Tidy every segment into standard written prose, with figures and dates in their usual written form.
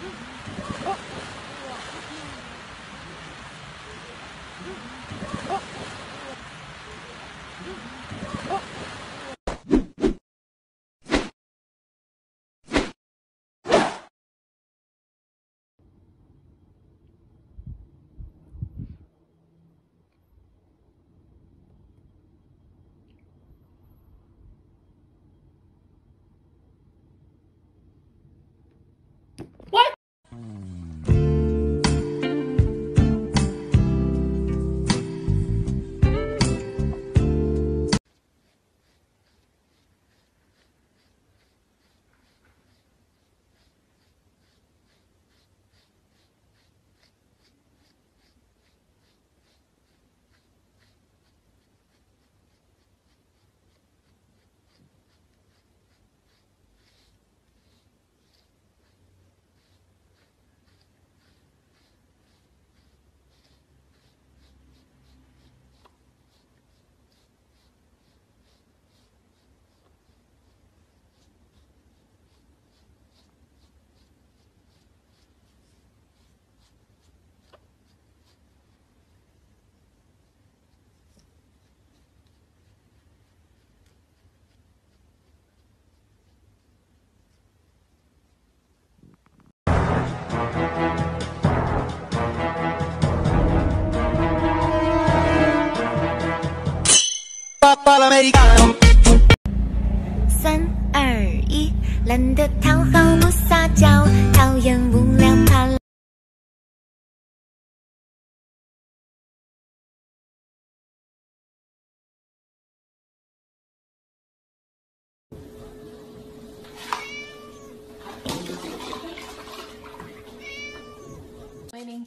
3, 2, 1，懒得讨好不撒娇，讨厌无聊怕冷。Waiting.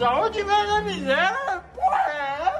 Da onde vem a miséria? Porra, é ela?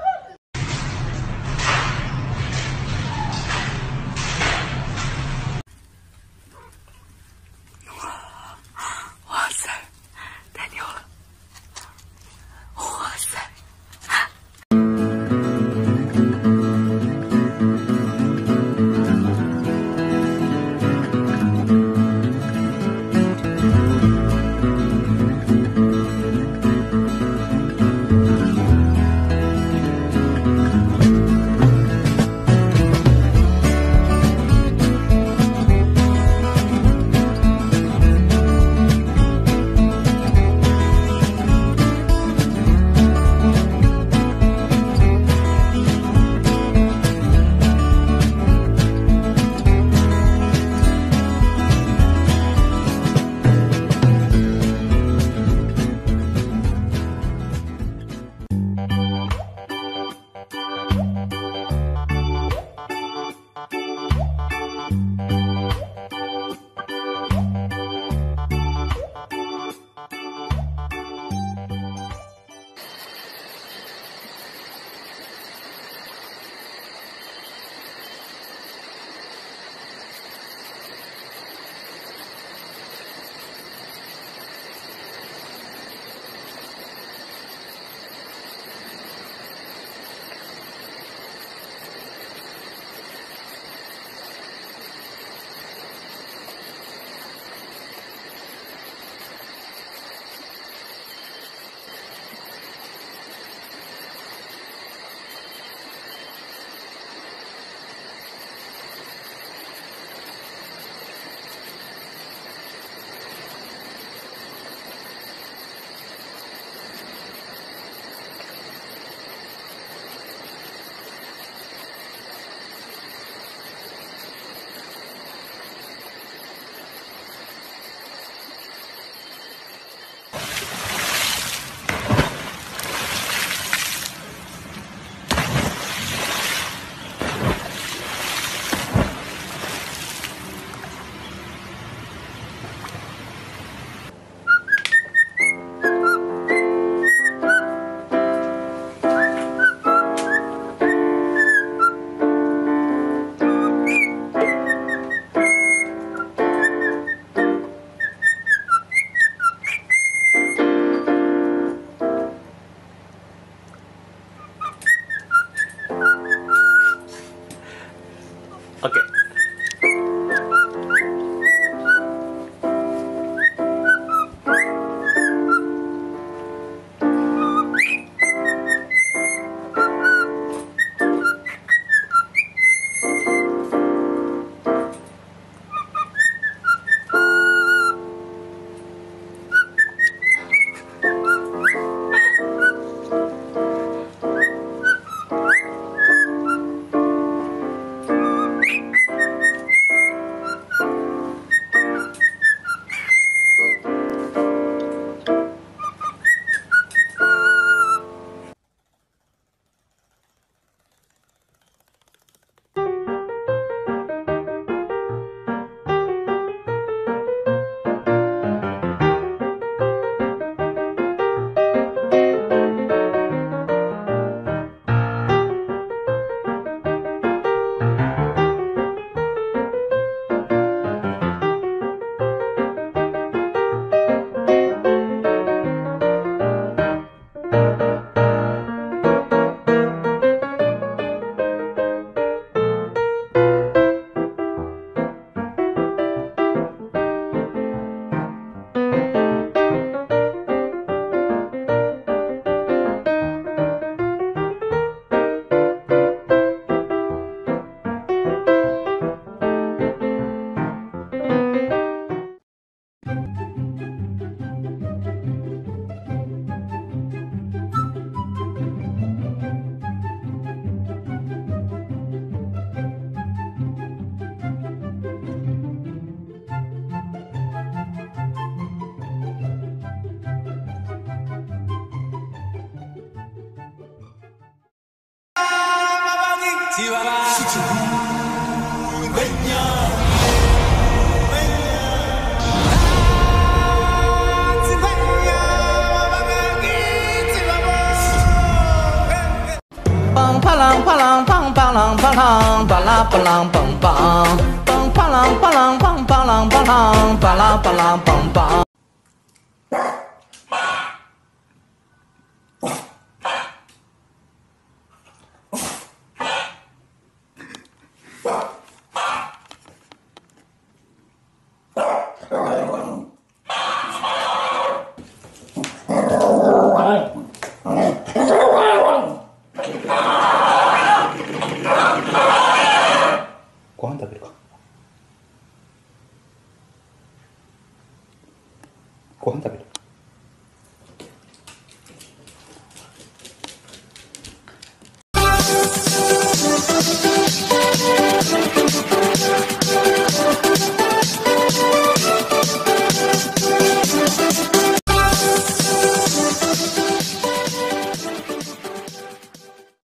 Bang Go on, David.